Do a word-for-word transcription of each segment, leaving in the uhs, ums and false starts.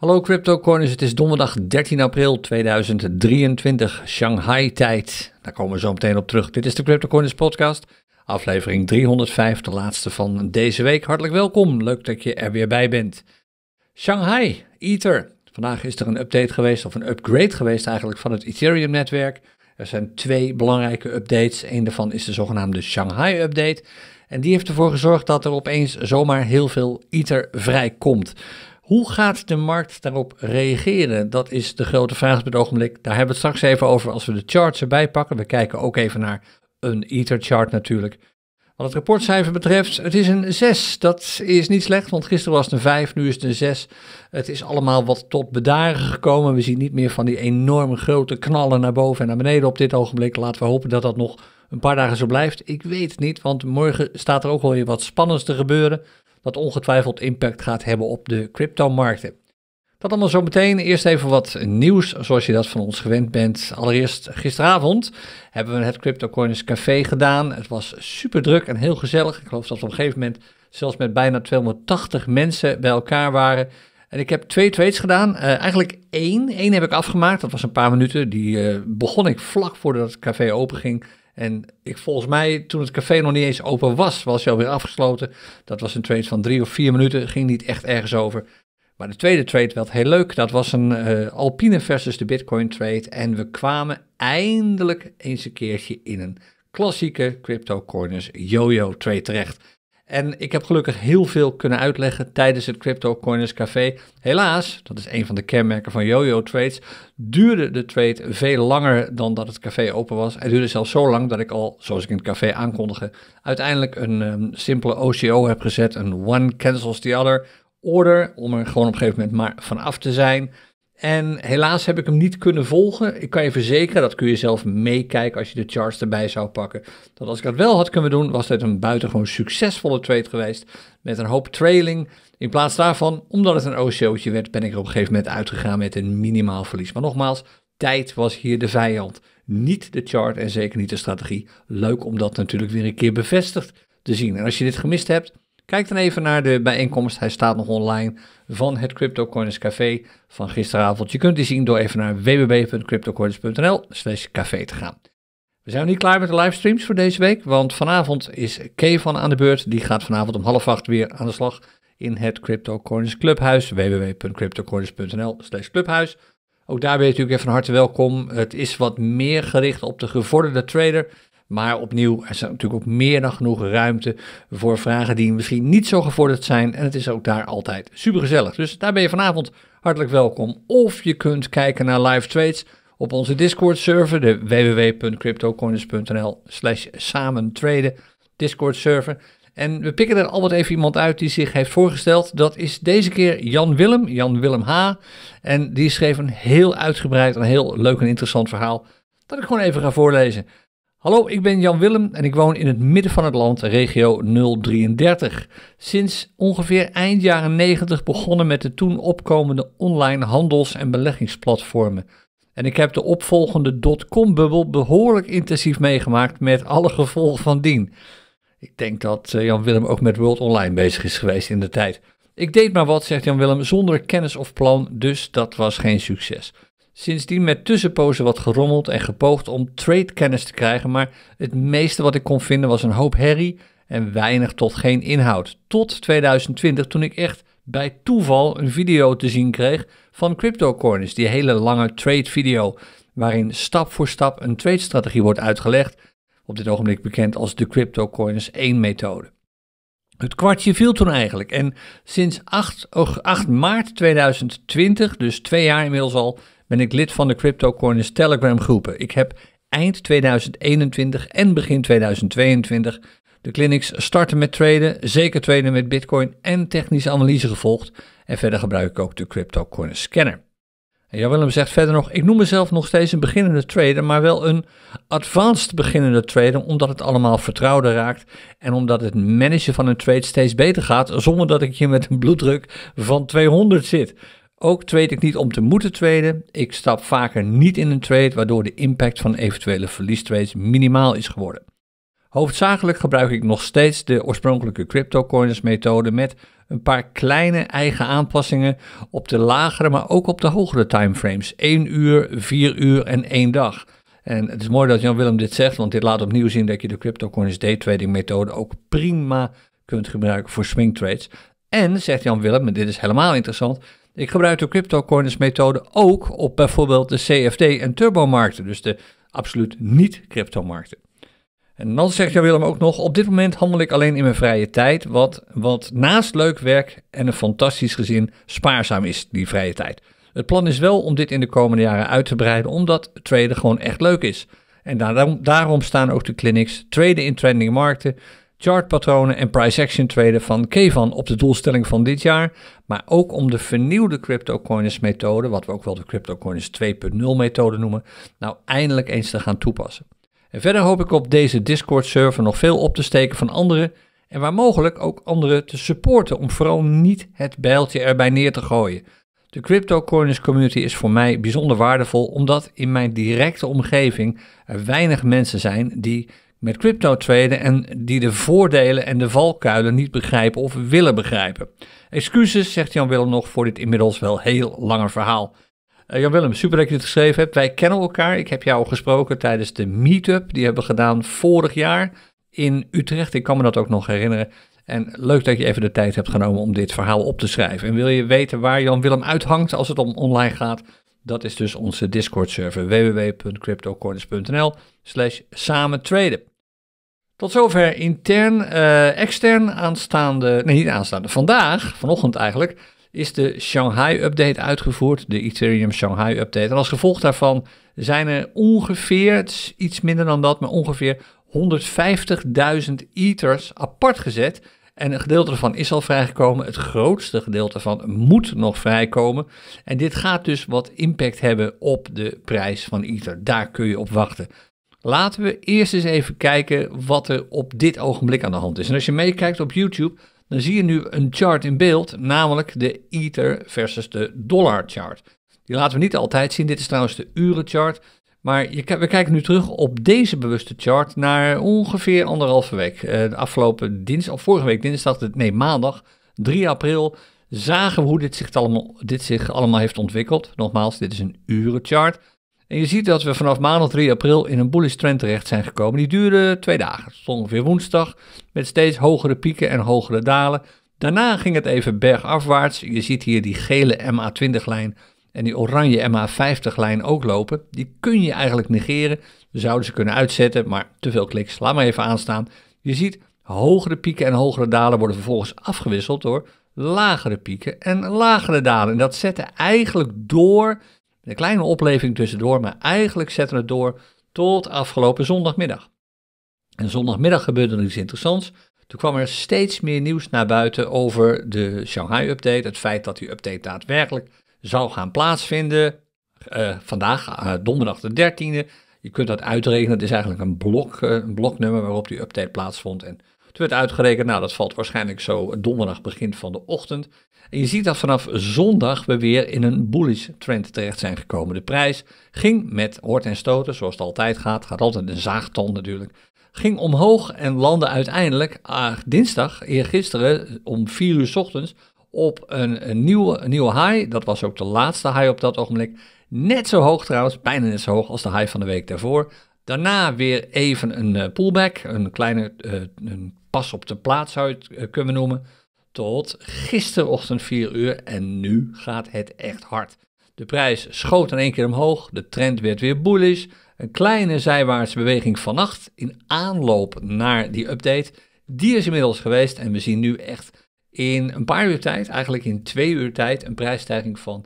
Hallo CryptoCoiners, het is donderdag dertien april tweeduizend drieëntwintig, Shanghai-tijd. Daar komen we zo meteen op terug. Dit is de CryptoCoiners podcast, aflevering driehonderdvijf, de laatste van deze week. Hartelijk welkom, leuk dat je er weer bij bent. Shanghai, Ether. Vandaag is er een update geweest, of een upgrade geweest eigenlijk, van het Ethereum-netwerk. Er zijn twee belangrijke updates. Eén daarvan is de zogenaamde Shanghai-update. En die heeft ervoor gezorgd dat er opeens zomaar heel veel Ether vrijkomt. Hoe gaat de markt daarop reageren? Dat is de grote vraag op het ogenblik. Daar hebben we het straks even over als we de charts erbij pakken. We kijken ook even naar een Ether-chart natuurlijk. Wat het rapportcijfer betreft, het is een zes. Dat is niet slecht, want gisteren was het een vijf, nu is het een zes. Het is allemaal wat tot bedaren gekomen. We zien niet meer van die enorme grote knallen naar boven en naar beneden op dit ogenblik. Laten we hopen dat dat nog een paar dagen zo blijft. Ik weet het niet, want morgen staat er ook wel weer wat spannends te gebeuren. Dat ongetwijfeld impact gaat hebben op de cryptomarkten. Dat allemaal zo meteen. Eerst even wat nieuws, zoals je dat van ons gewend bent. Allereerst, gisteravond hebben we het CryptoCoiners Café gedaan. Het was super druk en heel gezellig. Ik geloof dat we op een gegeven moment zelfs met bijna tweehonderdtachtig mensen bij elkaar waren. En ik heb twee trades gedaan. Uh, eigenlijk één. Eén heb ik afgemaakt. Dat was een paar minuten. Die uh, begon ik vlak voordat het café openging. En ik, volgens mij, toen het café nog niet eens open was, was hij alweer afgesloten. Dat was een trade van drie of vier minuten. Ging niet echt ergens over. Maar de tweede trade werd heel leuk. Dat was een uh, Alpine versus de Bitcoin trade. En we kwamen eindelijk eens een keertje in een klassieke CryptoCoiners yo-yo trade terecht. En ik heb gelukkig heel veel kunnen uitleggen tijdens het CryptoCoiners Café. Helaas, dat is een van de kenmerken van yo-yo trades, duurde de trade veel langer dan dat het café open was. Het duurde zelfs zo lang dat ik al, zoals ik in het café aankondigde, uiteindelijk een um, simpele O C O heb gezet. Een one cancels the other order, om er gewoon op een gegeven moment maar vanaf te zijn. En helaas heb ik hem niet kunnen volgen. Ik kan je verzekeren, dat kun je zelf meekijken als je de charts erbij zou pakken. Dat als ik dat wel had kunnen doen, was dit een buitengewoon succesvolle trade geweest. Met een hoop trailing. In plaats daarvan, omdat het een O C O'tje werd, ben ik er op een gegeven moment uitgegaan met een minimaal verlies. Maar nogmaals, tijd was hier de vijand. Niet de chart en zeker niet de strategie. Leuk om dat natuurlijk weer een keer bevestigd te zien. En als je dit gemist hebt, kijk dan even naar de bijeenkomst, hij staat nog online, van het CryptoCoiners Café van gisteravond. Je kunt die zien door even naar w w w punt cryptocoiners punt n l slash café te gaan. We zijn nog niet klaar met de livestreams voor deze week, want vanavond is Kevan aan de beurt. Die gaat vanavond om half acht weer aan de slag in het CryptoCoiners Clubhuis, w w w punt cryptocoiners punt n l slash clubhuis. Ook daar ben je natuurlijk even van harte welkom. Het is wat meer gericht op de gevorderde trader. Maar opnieuw, er is natuurlijk ook meer dan genoeg ruimte voor vragen die misschien niet zo gevorderd zijn. En het is ook daar altijd supergezellig. Dus daar ben je vanavond hartelijk welkom. Of je kunt kijken naar live trades op onze Discord server. De w w w punt cryptocoiners punt n l slash samen traden Discord server. En we pikken er altijd even iemand uit die zich heeft voorgesteld. Dat is deze keer Jan Willem, Jan Willem H. En die schreef een heel uitgebreid en heel leuk en interessant verhaal. Dat ik gewoon even ga voorlezen. Hallo, ik ben Jan Willem en ik woon in het midden van het land, regio nul drieëndertig. Sinds ongeveer eind jaren negentig begonnen met de toen opkomende online handels- en beleggingsplatformen. En ik heb de opvolgende dotcom-bubbel behoorlijk intensief meegemaakt met alle gevolgen van dien. Ik denk dat Jan Willem ook met World Online bezig is geweest in de tijd. Ik deed maar wat, zegt Jan Willem, zonder kennis of plan, dus dat was geen succes. Sindsdien met tussenpozen wat gerommeld en gepoogd om tradekennis te krijgen, maar het meeste wat ik kon vinden was een hoop herrie en weinig tot geen inhoud. Tot tweeduizend twintig, toen ik echt bij toeval een video te zien kreeg van CryptoCoiners, die hele lange trade video waarin stap voor stap een tradestrategie wordt uitgelegd, op dit ogenblik bekend als de CryptoCoiners één methode. Het kwartje viel toen eigenlijk en sinds acht maart tweeduizend twintig, dus twee jaar inmiddels al, ben ik lid van de CryptoCoiners Telegram groepen. Ik heb eind tweeduizend eenentwintig en begin tweeduizend tweeëntwintig de clinics starten met traden, zeker traden met Bitcoin en technische analyse gevolgd. En verder gebruik ik ook de CryptoCoiners Scanner. En Jan Willem zegt verder nog, ik noem mezelf nog steeds een beginnende trader, maar wel een advanced beginnende trader, omdat het allemaal vertrouwder raakt en omdat het managen van een trade steeds beter gaat, zonder dat ik hier met een bloeddruk van tweehonderd zit. Ook trade ik niet om te moeten traden. Ik stap vaker niet in een trade, waardoor de impact van eventuele verliestrades minimaal is geworden. Hoofdzakelijk gebruik ik nog steeds de oorspronkelijke CryptoCoiners methode met een paar kleine eigen aanpassingen op de lagere, maar ook op de hogere timeframes. één uur, vier uur en één dag. En het is mooi dat Jan Willem dit zegt, want dit laat opnieuw zien dat je de CryptoCoiners Day Trading methode ook prima kunt gebruiken voor swing trades. En, zegt Jan Willem, en dit is helemaal interessant, ik gebruik de CryptoCoiners methode ook op bijvoorbeeld de C F D en turbomarkten, dus de absoluut niet cryptomarkten. En dan zegt Jan Willem ook nog, op dit moment handel ik alleen in mijn vrije tijd, wat, wat naast leuk werk en een fantastisch gezin spaarzaam is, die vrije tijd. Het plan is wel om dit in de komende jaren uit te breiden, omdat traden gewoon echt leuk is. En daarom, daarom staan ook de clinics traden in trending markten, chartpatronen en price action traden van Kevan op de doelstelling van dit jaar, maar ook om de vernieuwde CryptoCoiners methode, wat we ook wel de CryptoCoiners twee punt nul methode noemen, nou eindelijk eens te gaan toepassen. En verder hoop ik op deze Discord server nog veel op te steken van anderen en waar mogelijk ook anderen te supporten om vooral niet het bijltje erbij neer te gooien. De CryptoCoiners community is voor mij bijzonder waardevol omdat in mijn directe omgeving er weinig mensen zijn die met crypto traden en die de voordelen en de valkuilen niet begrijpen of willen begrijpen. Excuses, zegt Jan Willem nog, voor dit inmiddels wel heel lange verhaal. Uh, Jan Willem, super dat je dit geschreven hebt. Wij kennen elkaar. Ik heb jou gesproken tijdens de meetup. Die hebben we gedaan vorig jaar in Utrecht. Ik kan me dat ook nog herinneren. En leuk dat je even de tijd hebt genomen om dit verhaal op te schrijven. En wil je weten waar Jan Willem uithangt als het om online gaat? Dat is dus onze Discord server w w w punt cryptocoiners punt n l slash samen traden. Tot zover intern, uh, extern aanstaande, nee niet aanstaande, vandaag, vanochtend eigenlijk, is de Shanghai-update uitgevoerd, de Ethereum Shanghai-update. En als gevolg daarvan zijn er ongeveer, iets minder dan dat, maar ongeveer honderdvijftigduizend Ethers apart gezet. En een gedeelte ervan is al vrijgekomen, het grootste gedeelte ervan moet nog vrijkomen. En dit gaat dus wat impact hebben op de prijs van Ether, daar kun je op wachten. Laten we eerst eens even kijken wat er op dit ogenblik aan de hand is. En als je meekijkt op YouTube, dan zie je nu een chart in beeld, namelijk de Ether versus de dollar chart. Die laten we niet altijd zien, dit is trouwens de urenchart. Maar je, we kijken nu terug op deze bewuste chart naar ongeveer anderhalve week. De afgelopen dinsdag, of vorige week dinsdag, nee maandag, drie april, zagen we hoe dit zich allemaal, dit zich allemaal heeft ontwikkeld. Nogmaals, dit is een urenchart. En je ziet dat we vanaf maandag drie april in een bullish trend terecht zijn gekomen. Die duurde twee dagen, ongeveer woensdag, met steeds hogere pieken en hogere dalen. Daarna ging het even bergafwaarts. Je ziet hier die gele M A twintig lijn en die oranje M A vijftig lijn ook lopen. Die kun je eigenlijk negeren. We zouden ze kunnen uitzetten, maar te veel kliks. Laat maar even aanstaan. Je ziet hogere pieken en hogere dalen worden vervolgens afgewisseld door lagere pieken en lagere dalen. En dat zette eigenlijk door... Een kleine opleving tussendoor, maar eigenlijk zetten we het door tot afgelopen zondagmiddag. En zondagmiddag gebeurde er iets interessants. Toen kwam er steeds meer nieuws naar buiten over de Shanghai-update. Het feit dat die update daadwerkelijk zou gaan plaatsvinden. Uh, vandaag, uh, donderdag de dertiende. Je kunt dat uitrekenen. Het is eigenlijk een, blok, uh, een bloknummer waarop die update plaatsvond. En toen werd uitgerekend, nou dat valt waarschijnlijk zo donderdag begin van de ochtend. En je ziet dat vanaf zondag we weer in een bullish trend terecht zijn gekomen. De prijs ging met hoort en stoten, zoals het altijd gaat, gaat altijd een zaagtand natuurlijk. Ging omhoog en landde uiteindelijk ah, dinsdag, eergisteren om vier uur 's ochtends, op een, een, nieuwe, een nieuwe high. Dat was ook de laatste high op dat ogenblik. Net zo hoog trouwens, bijna net zo hoog als de high van de week daarvoor. Daarna weer even een pullback, een kleine uh, een pas op de plaats zou je het uh, kunnen noemen, tot gisterochtend vier uur en nu gaat het echt hard. De prijs schoot in één keer omhoog, de trend werd weer bullish, een kleine zijwaartse beweging vannacht in aanloop naar die update. Die is inmiddels geweest en we zien nu echt in een paar uur tijd, eigenlijk in twee uur tijd, een prijsstijging van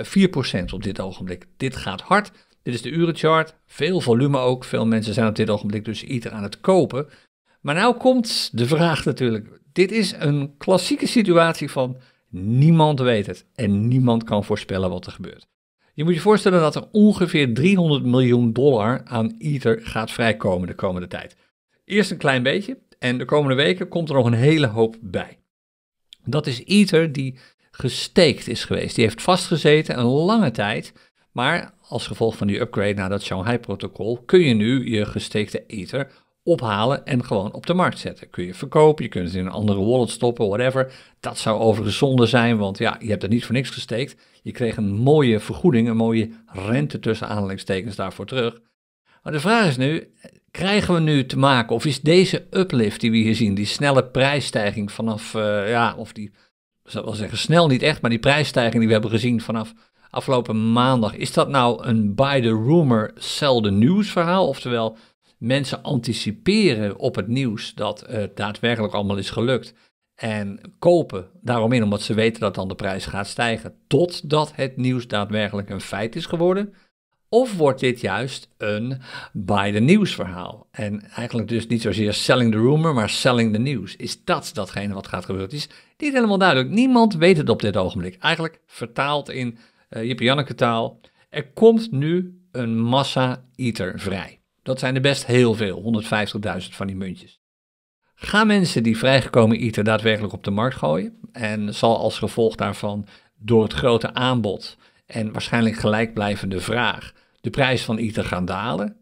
vier procent op dit ogenblik. Dit gaat hard. Dit is de urenchart, veel volume ook. Veel mensen zijn op dit ogenblik dus Ether aan het kopen. Maar nou komt de vraag natuurlijk. Dit is een klassieke situatie van niemand weet het en niemand kan voorspellen wat er gebeurt. Je moet je voorstellen dat er ongeveer driehonderd miljoen dollar aan Ether gaat vrijkomen de komende tijd. Eerst een klein beetje en de komende weken komt er nog een hele hoop bij. Dat is Ether die gesteekt is geweest. Die heeft vastgezeten een lange tijd, maar... Als gevolg van die upgrade naar dat Shanghai-protocol kun je nu je gesteekte Ether ophalen en gewoon op de markt zetten. Kun je verkopen, je kunt het in een andere wallet stoppen, whatever. Dat zou overigens zonde zijn, want ja, je hebt er niet voor niks gesteekt. Je kreeg een mooie vergoeding, een mooie rente tussen aanhalingstekens daarvoor terug. Maar de vraag is nu, krijgen we nu te maken, of is deze uplift die we hier zien, die snelle prijsstijging vanaf, uh, ja, of die, ik zou wel zeggen snel niet echt, maar die prijsstijging die we hebben gezien vanaf afgelopen maandag, is dat nou een buy the rumor, sell the news verhaal? Oftewel, mensen anticiperen op het nieuws dat het uh, daadwerkelijk allemaal is gelukt en kopen daaromheen omdat ze weten dat dan de prijs gaat stijgen totdat het nieuws daadwerkelijk een feit is geworden? Of wordt dit juist een buy the news verhaal? En eigenlijk dus niet zozeer selling the rumor, maar selling the news. Is dat datgene wat gaat gebeuren? Het is niet helemaal duidelijk. Niemand weet het op dit ogenblik. Eigenlijk vertaald in uh, Jip-Janneke taal. Er komt nu een massa ether vrij. Dat zijn er best heel veel, honderdvijftigduizend van die muntjes. Gaan mensen die vrijgekomen ether daadwerkelijk op de markt gooien? En zal als gevolg daarvan door het grote aanbod en waarschijnlijk gelijkblijvende vraag de prijs van ether gaan dalen?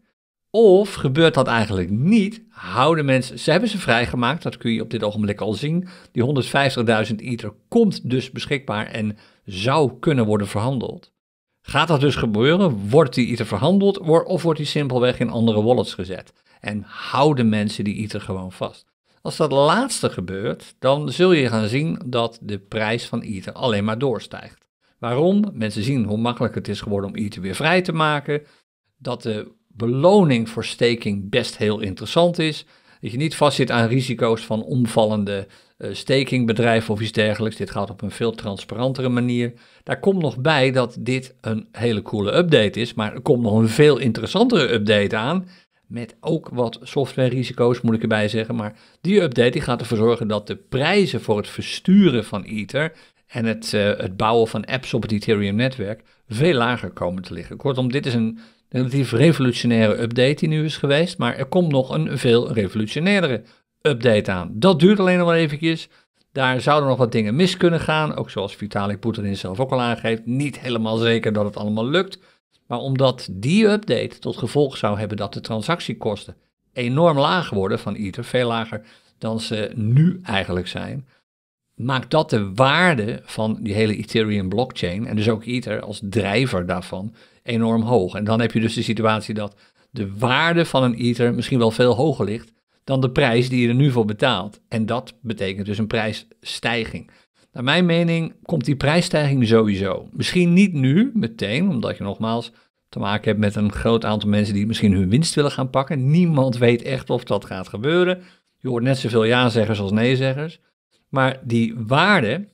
Of gebeurt dat eigenlijk niet? Houden mensen, ze hebben ze vrijgemaakt, dat kun je op dit ogenblik al zien. Die honderdvijftigduizend ether komt dus beschikbaar en zou kunnen worden verhandeld. Gaat dat dus gebeuren? Wordt die ether verhandeld of wordt die simpelweg in andere wallets gezet? En houden mensen die ether gewoon vast? Als dat laatste gebeurt, dan zul je gaan zien dat de prijs van ether alleen maar doorstijgt. Waarom? Mensen zien hoe makkelijk het is geworden om ether weer vrij te maken. Dat de beloning voor staking best heel interessant is. Dat je niet vastzit aan risico's van omvallende uh, stakingbedrijven of iets dergelijks. Dit gaat op een veel transparantere manier. Daar komt nog bij dat dit een hele coole update is. Maar er komt nog een veel interessantere update aan. Met ook wat software-risico's moet ik erbij zeggen. Maar die update die gaat ervoor zorgen dat de prijzen voor het versturen van ether en het, uh, het bouwen van apps op het Ethereum-netwerk veel lager komen te liggen. Kortom, dit is een relatief revolutionaire update die nu is geweest, maar er komt nog een veel revolutionairdere update aan. Dat duurt alleen nog wel eventjes. Daar zouden nog wat dingen mis kunnen gaan, ook zoals Vitalik Buterin zelf ook al aangeeft. Niet helemaal zeker dat het allemaal lukt, maar omdat die update tot gevolg zou hebben dat de transactiekosten enorm laag worden van ether, veel lager dan ze nu eigenlijk zijn, maakt dat de waarde van die hele Ethereum blockchain en dus ook ether als drijver daarvan enorm hoog. En dan heb je dus de situatie dat de waarde van een ether misschien wel veel hoger ligt dan de prijs die je er nu voor betaalt. En dat betekent dus een prijsstijging. Naar mijn mening komt die prijsstijging sowieso. Misschien niet nu meteen, omdat je nogmaals te maken hebt met een groot aantal mensen die misschien hun winst willen gaan pakken. Niemand weet echt of dat gaat gebeuren. Je hoort net zoveel ja-zeggers als nee-zeggers. Maar die waarde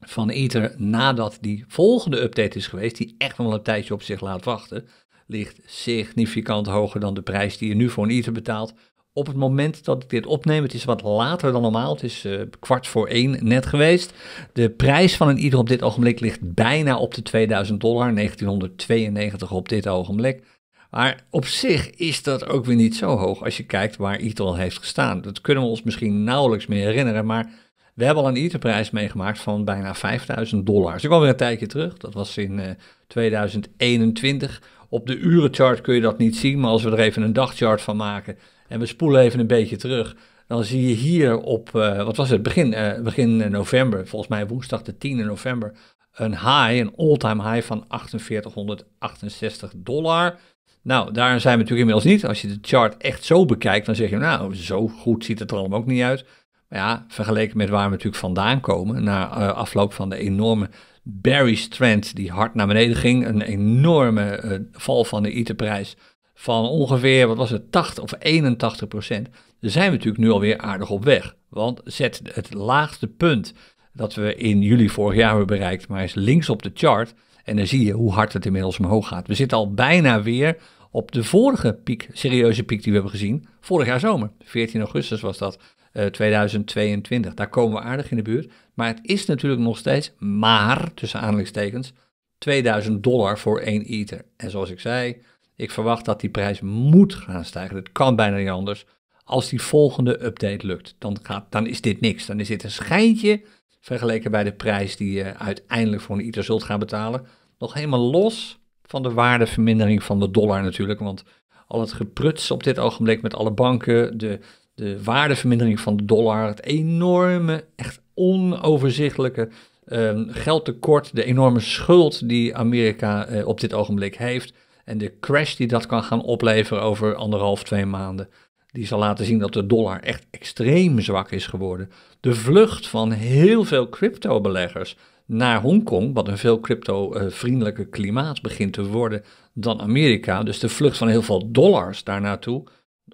van ether nadat die volgende update is geweest, die echt nog wel een tijdje op zich laat wachten, ligt significant hoger dan de prijs die je nu voor een ether betaalt. Op het moment dat ik dit opneem, het is wat later dan normaal, het is uh, kwart voor één net geweest. De prijs van een ether op dit ogenblik ligt bijna op de tweeduizend dollar, negentienhonderdtweeënnegentig op dit ogenblik. Maar op zich is dat ook weer niet zo hoog als je kijkt waar ether al heeft gestaan. Dat kunnen we ons misschien nauwelijks meer herinneren, maar we hebben al een etherprijs meegemaakt van bijna vijfduizend dollar. Dus ik kwam weer een tijdje terug. Dat was in uh, tweeduizend eenentwintig. Op de urenchart kun je dat niet zien, maar als we er even een dagchart van maken en we spoelen even een beetje terug, dan zie je hier op, uh, wat was het, begin, uh, begin november, volgens mij woensdag de tiende november, een high, een all-time high van vierduizend achthonderdachtenzestig dollar. Nou, daar zijn we natuurlijk inmiddels niet. Als je de chart echt zo bekijkt, dan zeg je, nou, zo goed ziet het er allemaal ook niet uit. Ja, vergeleken met waar we natuurlijk vandaan komen, na uh, afloop van de enorme bearish trend die hard naar beneden ging, een enorme uh, val van de etherprijs van ongeveer, wat was het, tachtig of eenentachtig procent, daar zijn we natuurlijk nu alweer aardig op weg. Want zet het laagste punt dat we in juli vorig jaar hebben bereikt, maar is links op de chart, en dan zie je hoe hard het inmiddels omhoog gaat. We zitten al bijna weer op de vorige piek, serieuze piek die we hebben gezien, vorig jaar zomer, veertien augustus was dat, tweeduizend tweeëntwintig. Daar komen we aardig in de buurt. Maar het is natuurlijk nog steeds maar, tussen aanhalingstekens, tweeduizend dollar voor één ether. En zoals ik zei, ik verwacht dat die prijs moet gaan stijgen. Dat kan bijna niet anders. Als die volgende update lukt, dan, gaat, dan is dit niks. Dan is dit een schijntje vergeleken bij de prijs die je uiteindelijk voor een ether zult gaan betalen. Nog helemaal los van de waardevermindering van de dollar natuurlijk, want al het gepruts op dit ogenblik met alle banken, de, de waardevermindering van de dollar, het enorme, echt onoverzichtelijke um, geldtekort, de enorme schuld die Amerika uh, op dit ogenblik heeft en de crash die dat kan gaan opleveren over anderhalf, twee maanden. Die zal laten zien dat de dollar echt extreem zwak is geworden. De vlucht van heel veel crypto-beleggers naar Hongkong, wat een veel crypto-vriendelijker klimaat begint te worden dan Amerika. Dus de vlucht van heel veel dollars daar naartoe,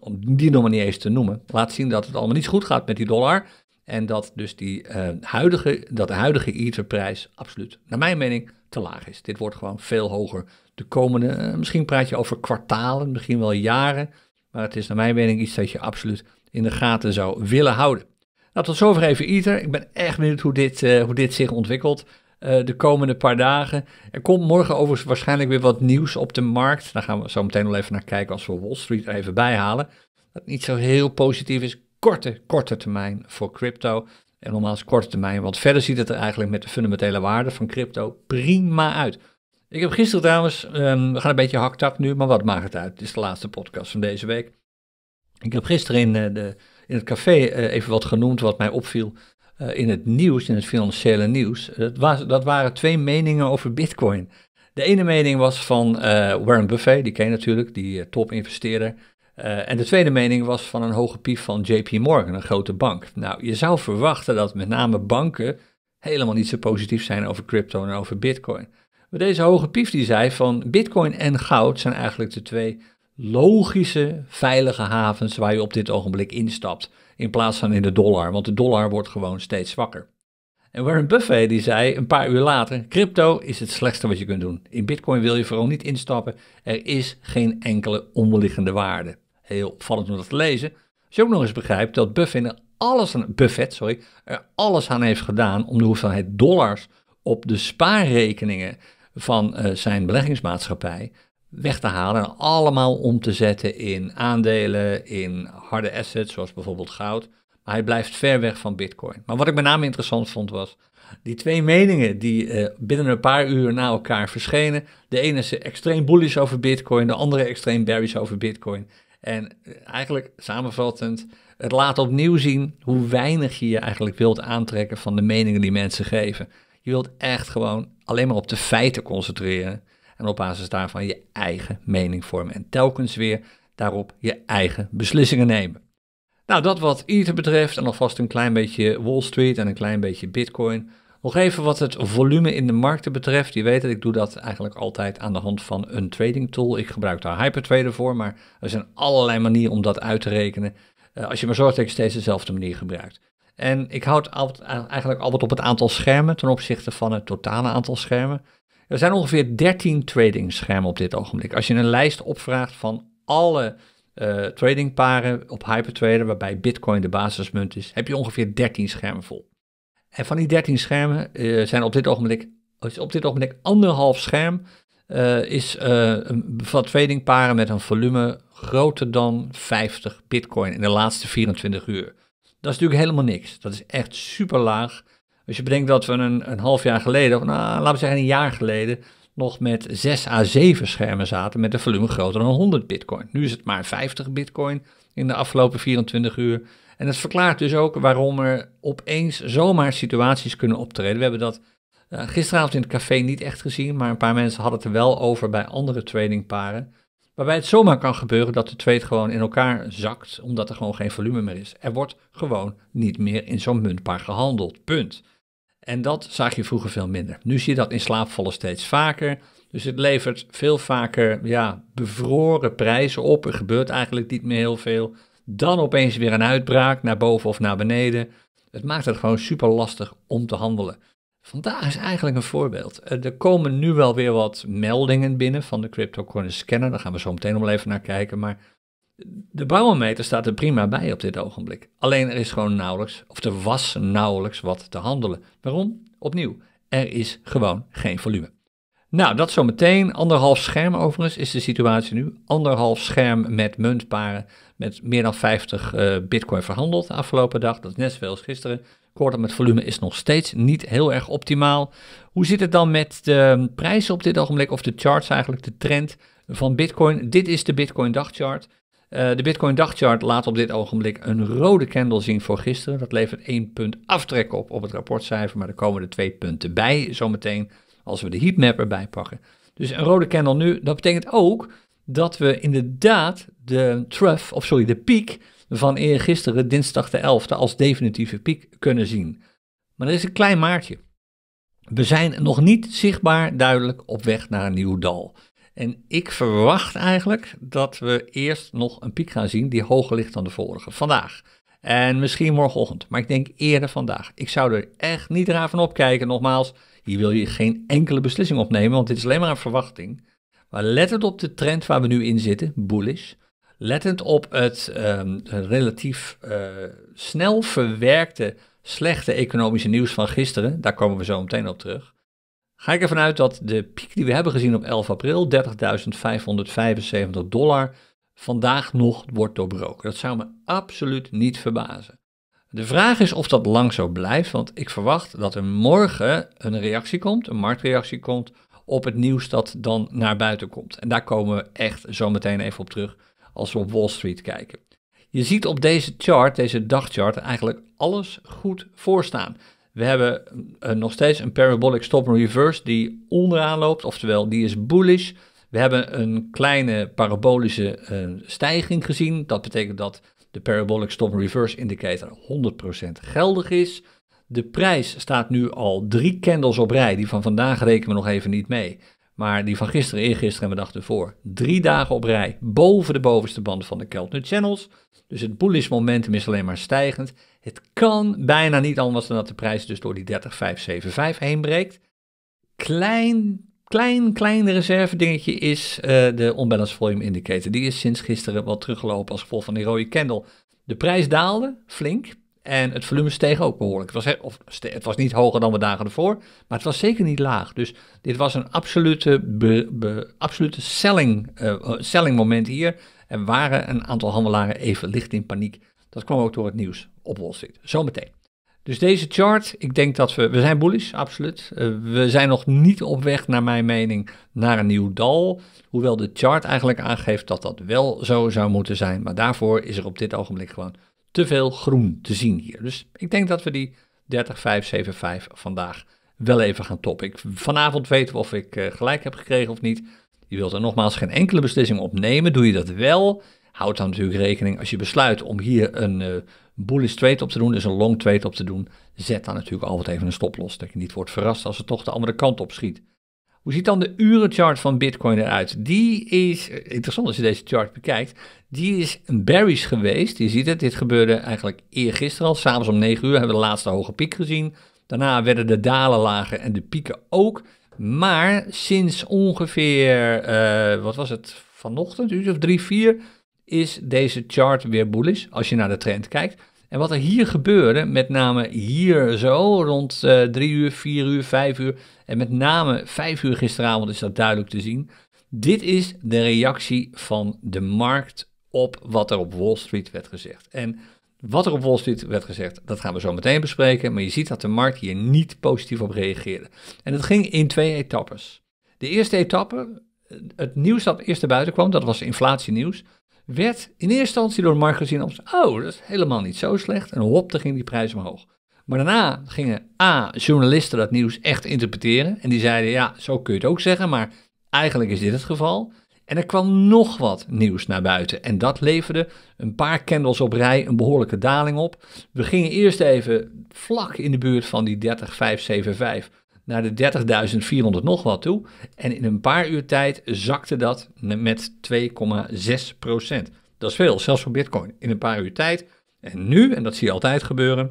om die nog maar niet eens te noemen, laat zien dat het allemaal niet goed gaat met die dollar. En dat dus die, uh, huidige, dat de huidige Ether-prijs absoluut, naar mijn mening, te laag is. Dit wordt gewoon veel hoger de komende, uh, misschien praat je over kwartalen, misschien wel jaren. Maar het is naar mijn mening iets dat je absoluut in de gaten zou willen houden. Nou, tot zover even Ether. Ik ben echt benieuwd hoe dit, uh, hoe dit zich ontwikkelt uh, de komende paar dagen. Er komt morgen overigens waarschijnlijk weer wat nieuws op de markt. Daar gaan we zo meteen nog even naar kijken als we Wall Street er even bijhalen. Dat niet zo heel positief is. Korte, korte termijn voor crypto. En nogmaals korte termijn, want verder ziet het er eigenlijk met de fundamentele waarde van crypto prima uit. Ik heb gisteren trouwens, um, we gaan een beetje haktak nu, maar wat maakt het uit? Het is de laatste podcast van deze week. Ik heb gisteren in, uh, de, in het café uh, even wat genoemd wat mij opviel uh, in het nieuws, in het financiële nieuws. Dat, was, dat waren twee meningen over Bitcoin. De ene mening was van uh, Warren Buffett, die ken je natuurlijk, die uh, topinvesteerder. Uh, en de tweede mening was van een hoge pief van J P Morgan, een grote bank. Nou, je zou verwachten dat met name banken helemaal niet zo positief zijn over crypto en over Bitcoin. Deze hoge pief die zei van Bitcoin en goud zijn eigenlijk de twee logische veilige havens waar je op dit ogenblik instapt. In plaats van in de dollar, want de dollar wordt gewoon steeds zwakker. En Warren Buffett die zei een paar uur later, crypto is het slechtste wat je kunt doen. In Bitcoin wil je vooral niet instappen, er is geen enkele onderliggende waarde. Heel opvallend om dat te lezen. Als je ook nog eens begrijpt dat Buffett alles aan, Buffett, sorry, er alles aan heeft gedaan om de hoeveelheid dollars op de spaarrekeningen van uh, zijn beleggingsmaatschappij weg te halen en allemaal om te zetten in aandelen, in harde assets, zoals bijvoorbeeld goud. Maar hij blijft ver weg van Bitcoin. Maar wat ik met name interessant vond was die twee meningen die uh, binnen een paar uur na elkaar verschenen. De ene is extreem bullish over Bitcoin, de andere extreem bearish over Bitcoin. En uh, eigenlijk samenvattend, het laat opnieuw zien hoe weinig je je eigenlijk wilt aantrekken van de meningen die mensen geven. Je wilt echt gewoon alleen maar op de feiten concentreren en op basis daarvan je eigen mening vormen en telkens weer daarop je eigen beslissingen nemen. Nou, dat wat Ether betreft en alvast een klein beetje Wall Street en een klein beetje Bitcoin. Nog even wat het volume in de markten betreft. Je weet dat ik doe dat eigenlijk altijd aan de hand van een trading tool. Ik gebruik daar HyperTrader voor, maar er zijn allerlei manieren om dat uit te rekenen. Uh, als je maar zorgt dat je steeds dezelfde manier gebruikt. En ik houd altijd, eigenlijk altijd op het aantal schermen ten opzichte van het totale aantal schermen. Er zijn ongeveer dertien trading schermen op dit ogenblik. Als je een lijst opvraagt van alle uh, tradingparen op HyperTrader, waarbij Bitcoin de basismunt is, heb je ongeveer dertien schermen vol. En van die dertien schermen uh, zijn op dit ogenblik, is op dit ogenblik anderhalf scherm, uh, is uh, bevat tradingparen met een volume groter dan vijftig Bitcoin in de laatste vierentwintig uur. Dat is natuurlijk helemaal niks. Dat is echt super laag. Als je bedenkt dat we een, een half jaar geleden, of nou, laten we zeggen een jaar geleden, nog met zes à zeven schermen zaten met een volume groter dan honderd bitcoin. Nu is het maar vijftig bitcoin in de afgelopen vierentwintig uur. En dat verklaart dus ook waarom er opeens zomaar situaties kunnen optreden. We hebben dat uh, gisteravond in het café niet echt gezien, maar een paar mensen hadden het er wel over bij andere tradingparen. Waarbij het zomaar kan gebeuren dat de trade gewoon in elkaar zakt, omdat er gewoon geen volume meer is. Er wordt gewoon niet meer in zo'n muntpaar gehandeld, punt. En dat zag je vroeger veel minder. Nu zie je dat in slaapvallen steeds vaker. Dus het levert veel vaker ja, bevroren prijzen op. Er gebeurt eigenlijk niet meer heel veel. Dan opeens weer een uitbraak, naar boven of naar beneden. Het maakt het gewoon super lastig om te handelen. Vandaag is eigenlijk een voorbeeld. Er komen nu wel weer wat meldingen binnen van de CryptoCoiners Scanner. Daar gaan we zo meteen nog even naar kijken. Maar de bouwmeter staat er prima bij op dit ogenblik. Alleen er is gewoon nauwelijks, of er was nauwelijks wat te handelen. Waarom? Opnieuw, er is gewoon geen volume. Nou, dat zometeen. Anderhalf scherm overigens is de situatie nu. Anderhalf scherm met muntparen met meer dan vijftig uh, bitcoin verhandeld de afgelopen dag. Dat is net zoveel als gisteren. Kortom, het volume is nog steeds niet heel erg optimaal. Hoe zit het dan met de prijzen op dit ogenblik, of de charts eigenlijk, de trend? van Bitcoin. Dit is de Bitcoin dagchart. Uh, de Bitcoin dagchart laat op dit ogenblik een rode candle zien voor gisteren. Dat levert één punt aftrek op op het rapportcijfer, maar er komen er twee punten bij zometeen als we de heatmap erbij pakken. Dus een rode candle nu, dat betekent ook dat we inderdaad de trough, of sorry, de piek van eergisteren, dinsdag de elfde, als definitieve piek kunnen zien. Maar er is een klein maartje. We zijn nog niet zichtbaar duidelijk op weg naar een nieuw dal. En ik verwacht eigenlijk dat we eerst nog een piek gaan zien die hoger ligt dan de vorige. Vandaag. En misschien morgenochtend. Maar ik denk eerder vandaag. Ik zou er echt niet raar van opkijken. Nogmaals, hier wil je geen enkele beslissing op nemen, want dit is alleen maar een verwachting. Maar lettend op de trend waar we nu in zitten, bullish. Lettend op het um, relatief uh, snel verwerkte slechte economische nieuws van gisteren. Daar komen we zo meteen op terug. Ga ik ervan uit dat de piek die we hebben gezien op elf april, dertigduizend vijfhonderdvijfenzeventig dollar, vandaag nog wordt doorbroken. Dat zou me absoluut niet verbazen. De vraag is of dat lang zo blijft, want ik verwacht dat er morgen een reactie komt, een marktreactie komt, op het nieuws dat dan naar buiten komt. En daar komen we echt zo meteen even op terug als we op Wall Street kijken. Je ziet op deze chart, deze dagchart, eigenlijk alles goed voorstaan. We hebben uh, nog steeds een parabolic stop and reverse die onderaan loopt, oftewel die is bullish. We hebben een kleine parabolische uh, stijging gezien. Dat betekent dat de parabolic stop and reverse indicator honderd procent geldig is. De prijs staat nu al drie candles op rij. Die van vandaag rekenen we nog even niet mee. Maar die van gisteren, eergisteren en de dag ervoor. Drie dagen op rij boven de bovenste band van de Keltner Channels. Dus het bullish momentum is alleen maar stijgend. Het kan bijna niet anders dan dat de prijs dus door die dertig vijf zevenenvijftig heen breekt. Klein, klein, klein reserve dingetje is uh, de unbalanced volume indicator. Die is sinds gisteren wat teruggelopen als gevolg van die rode candle. De prijs daalde flink en het volume steeg ook behoorlijk. Het was, of, het was niet hoger dan de dagen ervoor, maar het was zeker niet laag. Dus dit was een absolute, be, be, absolute selling, uh, selling moment hier. Er waren een aantal handelaren even licht in paniek. Dat kwam ook door het nieuws op Wall Street. Zometeen. Dus deze chart, ik denk dat we... We zijn bullish, absoluut. Uh, we zijn nog niet op weg, naar mijn mening, naar een nieuw dal. Hoewel de chart eigenlijk aangeeft dat dat wel zo zou moeten zijn. Maar daarvoor is er op dit ogenblik gewoon te veel groen te zien hier. Dus ik denk dat we die dertig vijf zevenenvijftig vandaag wel even gaan toppen. Ik, vanavond weten we of ik uh, gelijk heb gekregen of niet. Je wilt er nogmaals geen enkele beslissing op nemen. Doe je dat wel... Houd dan natuurlijk rekening, als je besluit om hier een uh, bullish trade op te doen, dus een long trade op te doen, zet dan natuurlijk altijd even een stoploss, dat je niet wordt verrast als het toch de andere kant op schiet. Hoe ziet dan de urenchart van Bitcoin eruit? Die is, interessant als je deze chart bekijkt, die is een bearish geweest. Je ziet het, dit gebeurde eigenlijk eergisteren al, s'avonds om negen uur hebben we de laatste hoge piek gezien. Daarna werden de dalen lager en de pieken ook, maar sinds ongeveer, uh, wat was het, vanochtend, uur of drie, vier... is deze chart weer bullish als je naar de trend kijkt. En wat er hier gebeurde, met name hier zo rond uh, drie uur, vier uur, vijf uur... en met name vijf uur gisteravond is dat duidelijk te zien. Dit is de reactie van de markt op wat er op Wall Street werd gezegd. En wat er op Wall Street werd gezegd, dat gaan we zo meteen bespreken... maar je ziet dat de markt hier niet positief op reageerde. En dat ging in twee etappes. De eerste etappe, het nieuws dat eerst naar buiten kwam, dat was inflatienieuws... werd in eerste instantie door de markt gezien als, oh, dat is helemaal niet zo slecht. En hop, dan ging die prijs omhoog. Maar daarna gingen A, journalisten dat nieuws echt interpreteren. En die zeiden, ja, zo kun je het ook zeggen, maar eigenlijk is dit het geval. En er kwam nog wat nieuws naar buiten. En dat leverde een paar candles op rij een behoorlijke daling op. We gingen eerst even vlak in de buurt van die dertig vijf zevenenvijftig naar de dertigduizend vierhonderd nog wat toe. En in een paar uur tijd zakte dat met twee komma zes procent. Dat is veel, zelfs voor Bitcoin, in een paar uur tijd. En nu, en dat zie je altijd gebeuren,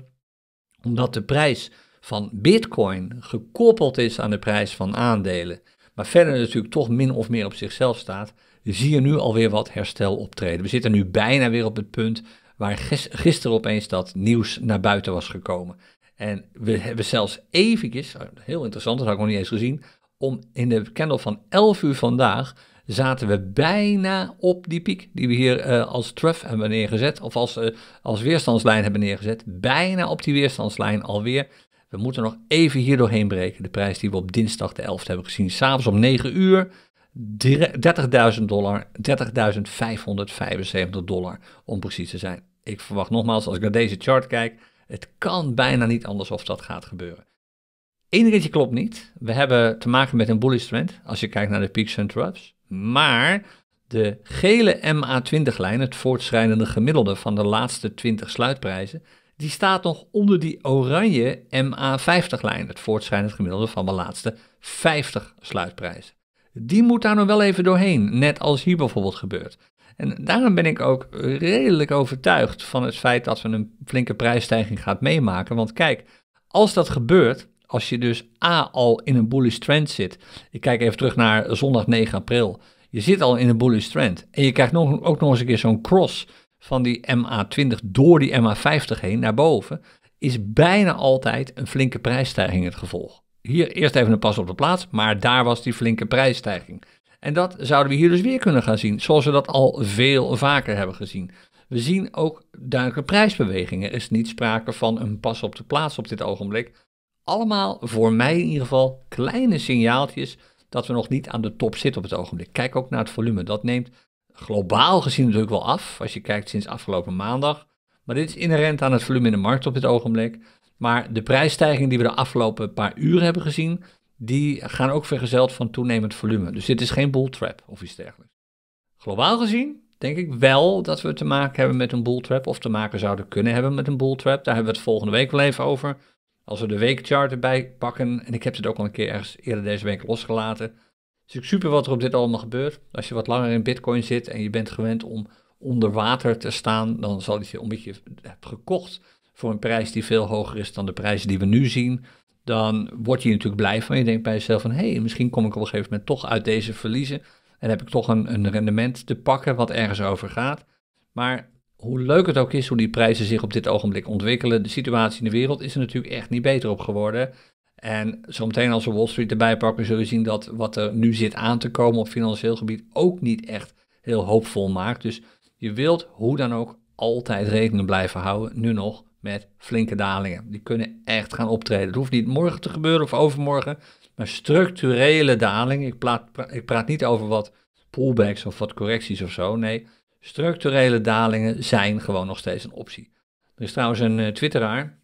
omdat de prijs van Bitcoin gekoppeld is aan de prijs van aandelen, maar verder natuurlijk toch min of meer op zichzelf staat, zie je nu alweer wat herstel optreden. We zitten nu bijna weer op het punt waar gisteren opeens dat nieuws naar buiten was gekomen. En we hebben zelfs eventjes, heel interessant, dat had ik nog niet eens gezien, om in de candle van elf uur vandaag zaten we bijna op die piek die we hier uh, als trough hebben neergezet, of als, uh, als weerstandslijn hebben neergezet, bijna op die weerstandslijn alweer. We moeten nog even hier doorheen breken, de prijs die we op dinsdag de elfde hebben gezien, s'avonds om negen uur. dertigduizend dollar, dertigduizend vijfhonderdvijfenzeventig dollar om precies te zijn. Ik verwacht nogmaals, als ik naar deze chart kijk, het kan bijna niet anders of dat gaat gebeuren. Eén dingetje klopt niet. We hebben te maken met een bullish trend als je kijkt naar de peaks en troughs. Maar de gele M A twintig lijn, het voortschrijdende gemiddelde van de laatste twintig sluitprijzen, die staat nog onder die oranje M A vijftig lijn, het voortschrijdend gemiddelde van de laatste vijftig sluitprijzen. Die moet daar nog wel even doorheen, net als hier bijvoorbeeld gebeurt. En daarom ben ik ook redelijk overtuigd van het feit dat we een flinke prijsstijging gaan meemaken. Want kijk, als dat gebeurt, als je dus A al in een bullish trend zit. Ik kijk even terug naar zondag negen april. Je zit al in een bullish trend. En je krijgt nog, ook nog eens een keer zo'n cross van die M A twintig door die M A vijftig heen naar boven. Is bijna altijd een flinke prijsstijging het gevolg. Hier eerst even een pas op de plaats, maar daar was die flinke prijsstijging. En dat zouden we hier dus weer kunnen gaan zien, zoals we dat al veel vaker hebben gezien. We zien ook duidelijke prijsbewegingen. Er is niet sprake van een pas op de plaats op dit ogenblik. Allemaal, voor mij in ieder geval, kleine signaaltjes dat we nog niet aan de top zitten op het ogenblik. Kijk ook naar het volume. Dat neemt globaal gezien natuurlijk wel af, als je kijkt sinds afgelopen maandag. Maar dit is inherent aan het volume in de markt op dit ogenblik. Maar de prijsstijging die we de afgelopen paar uur hebben gezien, die gaan ook vergezeld van toenemend volume. Dus dit is geen bull trap of iets dergelijks. Globaal gezien denk ik wel dat we te maken hebben met een bull trap, of te maken zouden kunnen hebben met een bull trap. Daar hebben we het volgende week wel even over. Als we de weekchart erbij pakken, en ik heb het ook al een keer ergens eerder deze week losgelaten. Het is ook super wat er op dit allemaal gebeurt. Als je wat langer in Bitcoin zit en je bent gewend om onder water te staan, dan zal het je, omdat je hebt gekocht voor een prijs die veel hoger is dan de prijzen die we nu zien, dan word je natuurlijk blij van. Je denkt bij jezelf van, hé, hey, misschien kom ik op een gegeven moment toch uit deze verliezen en heb ik toch een, een rendement te pakken wat ergens over gaat. Maar hoe leuk het ook is hoe die prijzen zich op dit ogenblik ontwikkelen, de situatie in de wereld is er natuurlijk echt niet beter op geworden. En zometeen als we Wall Street erbij pakken, zullen we zien dat wat er nu zit aan te komen op financieel gebied ook niet echt heel hoopvol maakt. Dus je wilt hoe dan ook altijd rekening blijven houden, nu nog, met flinke dalingen. Die kunnen echt gaan optreden. Het hoeft niet morgen te gebeuren of overmorgen, maar structurele daling. Ik, praat, ik praat niet over wat pullbacks of wat correcties of zo. Nee, structurele dalingen zijn gewoon nog steeds een optie. Er is trouwens een uh, twitteraar,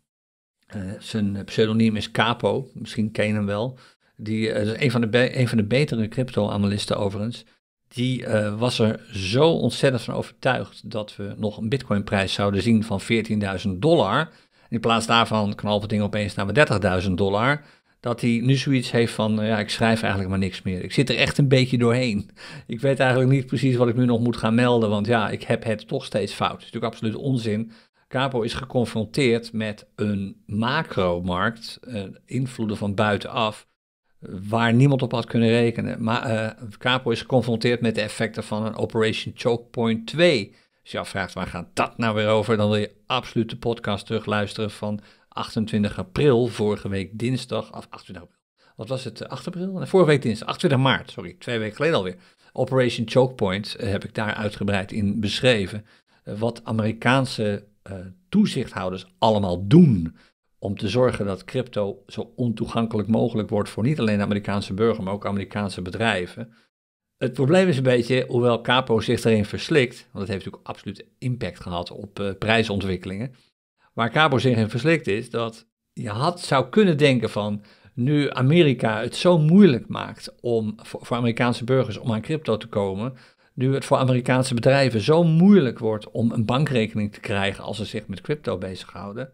uh, zijn pseudoniem is Capo, misschien ken je hem wel. Die uh, is een van de, een van de betere crypto-analisten overigens. Die uh, was er zo ontzettend van overtuigd dat we nog een bitcoinprijs zouden zien van veertienduizend dollar. En in plaats daarvan knalt het ding opeens naar dertigduizend dollar. Dat hij nu zoiets heeft van, uh, ja, ik schrijf eigenlijk maar niks meer. Ik zit er echt een beetje doorheen. Ik weet eigenlijk niet precies wat ik nu nog moet gaan melden, want ja, ik heb het toch steeds fout. Het is natuurlijk absoluut onzin. Capo is geconfronteerd met een macromarkt, uh, invloeden van buitenaf, waar niemand op had kunnen rekenen. Maar uh, Capo is geconfronteerd met de effecten van een Operation Choke Point twee. Als je afvraagt waar gaat dat nou weer over, dan wil je absoluut de podcast terugluisteren van achtentwintig april, vorige week dinsdag, of achtentwintig april. Wat was het, acht april? Vorige week dinsdag, achtentwintig maart, sorry, twee weken geleden alweer. Operation Choke Point uh, heb ik daar uitgebreid in beschreven. Uh, wat Amerikaanse uh, toezichthouders allemaal doen om te zorgen dat crypto zo ontoegankelijk mogelijk wordt voor niet alleen de Amerikaanse burger, maar ook Amerikaanse bedrijven. Het probleem is een beetje, hoewel Capo zich daarin verslikt, want het heeft natuurlijk absoluut impact gehad op uh, prijsontwikkelingen, waar Capo zich in verslikt is, dat je had, zou kunnen denken van, nu Amerika het zo moeilijk maakt om voor, voor Amerikaanse burgers om aan crypto te komen, nu het voor Amerikaanse bedrijven zo moeilijk wordt om een bankrekening te krijgen als ze zich met crypto bezighouden,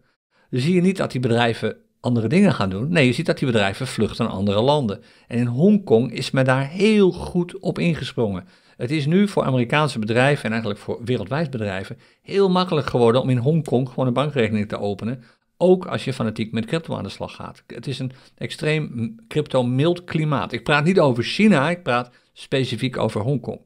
dan zie je niet dat die bedrijven andere dingen gaan doen. Nee, je ziet dat die bedrijven vluchten naar andere landen. En in Hongkong is men daar heel goed op ingesprongen. Het is nu voor Amerikaanse bedrijven en eigenlijk voor wereldwijd bedrijven heel makkelijk geworden om in Hongkong gewoon een bankrekening te openen. Ook als je fanatiek met crypto aan de slag gaat. Het is een extreem crypto-mild klimaat. Ik praat niet over China, ik praat specifiek over Hongkong.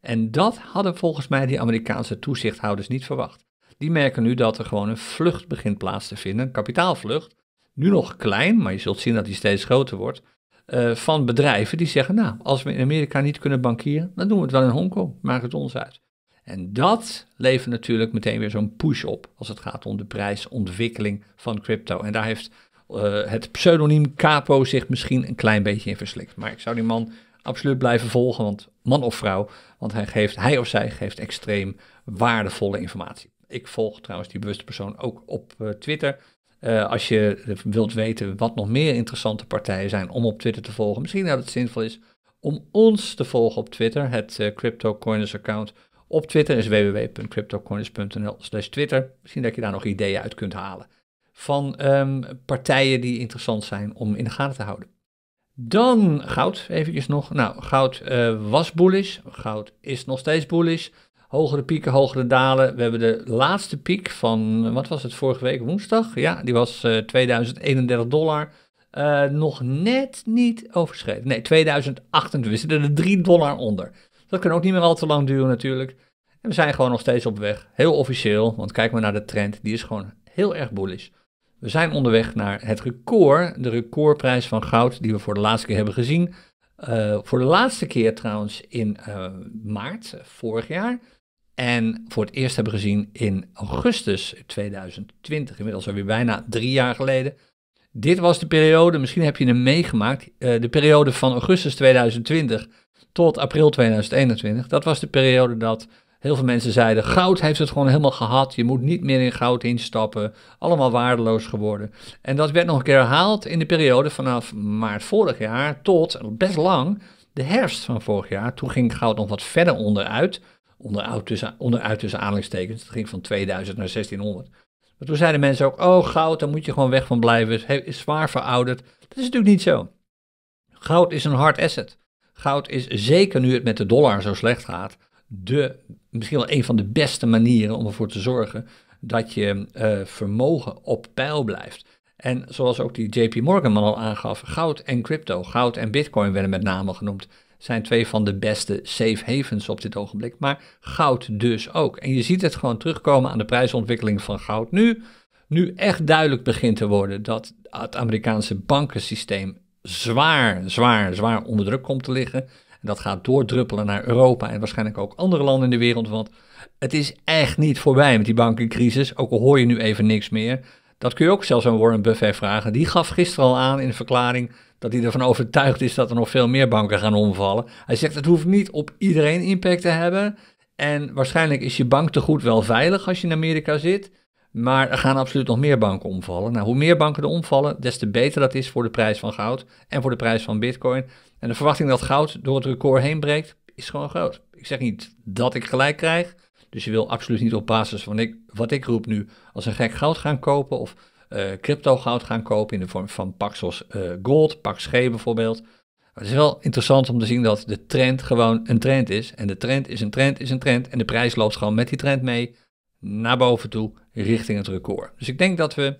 En dat hadden volgens mij die Amerikaanse toezichthouders niet verwacht. Die merken nu dat er gewoon een vlucht begint plaats te vinden, een kapitaalvlucht, nu nog klein, maar je zult zien dat die steeds groter wordt, uh, van bedrijven die zeggen, nou, als we in Amerika niet kunnen bankieren, dan doen we het wel in Hongkong, maakt het ons uit. En dat levert natuurlijk meteen weer zo'n push op als het gaat om de prijsontwikkeling van crypto. En daar heeft uh, het pseudoniem Capo zich misschien een klein beetje in verslikt, maar ik zou die man absoluut blijven volgen, want man of vrouw, want hij, geeft, hij of zij geeft extreem waardevolle informatie. Ik volg trouwens die bewuste persoon ook op uh, Twitter. Uh, als je wilt weten wat nog meer interessante partijen zijn om op Twitter te volgen, misschien dat het zinvol is om ons te volgen op Twitter. Het uh, CryptoCoiners account op Twitter is w w w punt cryptocoiners punt n l slash Twitter. Misschien dat je daar nog ideeën uit kunt halen van um, partijen die interessant zijn om in de gaten te houden. Dan goud, eventjes nog. Nou, goud uh, was bullish, goud is nog steeds bullish. Hogere pieken, hogere dalen. We hebben de laatste piek van, wat was het, vorige week woensdag? Ja, die was uh, tweeduizend eenendertig dollar. Uh, nog net niet overschreden. Nee, tweeduizend achtentwintig. We zitten er drie dollar onder. Dat kan ook niet meer al te lang duren natuurlijk. En we zijn gewoon nog steeds op weg. Heel officieel, want kijk maar naar de trend. Die is gewoon heel erg bullish. We zijn onderweg naar het record. De recordprijs van goud die we voor de laatste keer hebben gezien. Uh, voor de laatste keer trouwens in uh, maart uh, vorig jaar. En voor het eerst hebben we gezien in augustus tweeduizend twintig, inmiddels alweer bijna drie jaar geleden. Dit was de periode, misschien heb je hem meegemaakt, de periode van augustus tweeduizend twintig tot april tweeduizend eenentwintig. Dat was de periode dat heel veel mensen zeiden, goud heeft het gewoon helemaal gehad, je moet niet meer in goud instappen, allemaal waardeloos geworden. En dat werd nog een keer herhaald in de periode vanaf maart vorig jaar tot best lang de herfst van vorig jaar. Toen ging goud nog wat verder onderuit. Onderuit tussen, onderuit tussen aanhalingstekens. Het ging van tweeduizend naar zestienhonderd. Maar toen zeiden mensen ook, oh goud, daar moet je gewoon weg van blijven. Het is zwaar verouderd. Dat is natuurlijk niet zo. Goud is een hard asset. Goud is, zeker nu het met de dollar zo slecht gaat, de, misschien wel een van de beste manieren om ervoor te zorgen dat je uh, vermogen op peil blijft. En zoals ook die J P Morgan man al aangaf, goud en crypto, goud en bitcoin werden met name genoemd, zijn twee van de beste safe havens op dit ogenblik, maar goud dus ook. En je ziet het gewoon terugkomen aan de prijsontwikkeling van goud nu. Nu echt duidelijk begint te worden dat het Amerikaanse bankensysteem zwaar, zwaar, zwaar onder druk komt te liggen. En dat gaat doordruppelen naar Europa en waarschijnlijk ook andere landen in de wereld, want het is echt niet voorbij met die bankencrisis, ook al hoor je nu even niks meer. Dat kun je ook zelfs aan Warren Buffett vragen. Die gaf gisteren al aan in een verklaring dat hij ervan overtuigd is dat er nog veel meer banken gaan omvallen. Hij zegt, het hoeft niet op iedereen impact te hebben. En waarschijnlijk is je banktegoed wel veilig als je in Amerika zit. Maar er gaan absoluut nog meer banken omvallen. Nou, hoe meer banken er omvallen, des te beter dat is voor de prijs van goud en voor de prijs van bitcoin. En de verwachting dat goud door het record heen breekt, is gewoon groot. Ik zeg niet dat ik gelijk krijg. Dus je wil absoluut niet op basis van ik, wat ik roep nu als een gek goud gaan kopen of uh, crypto goud gaan kopen in de vorm van Paxos uh, Gold, Pax G bijvoorbeeld. Maar het is wel interessant om te zien dat de trend gewoon een trend is. En de trend is een trend is een trend en de prijs loopt gewoon met die trend mee naar boven toe richting het record. Dus ik denk dat we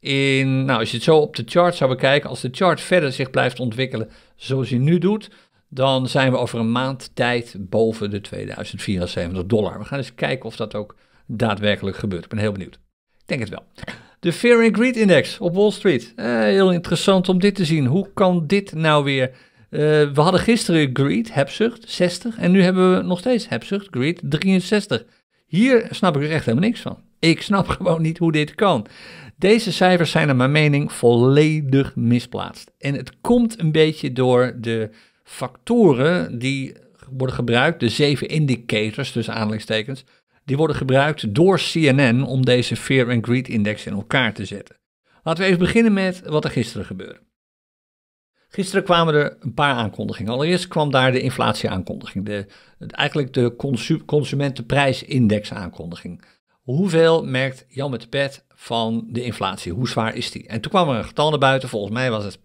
in, nou als je het zo op de chart zou bekijken, als de chart verder zich blijft ontwikkelen zoals hij nu doet, dan zijn we over een maand tijd boven de tweeduizend vierenzeventig dollar. We gaan eens kijken of dat ook daadwerkelijk gebeurt. Ik ben heel benieuwd. Ik denk het wel. De Fear and Greed Index op Wall Street. Eh, heel interessant om dit te zien. Hoe kan dit nou weer? Uh, we hadden gisteren greed, hebzucht, zestig. En nu hebben we nog steeds hebzucht, greed, drieënzestig. Hier snap ik dus echt helemaal niks van. Ik snap gewoon niet hoe dit kan. Deze cijfers zijn naar mijn mening volledig misplaatst. En het komt een beetje door de factoren die worden gebruikt, de zeven indicators tussen aanhalingstekens, die worden gebruikt door C N N om deze Fear and Greed Index in elkaar te zetten. Laten we even beginnen met wat er gisteren gebeurde. Gisteren kwamen er een paar aankondigingen. Allereerst kwam daar de inflatieaankondiging, de, eigenlijk de consu- consumentenprijsindex aankondiging. Hoeveel merkt Jan met de pet van de inflatie? Hoe zwaar is die? En toen kwam er een getal naar buiten, volgens mij was het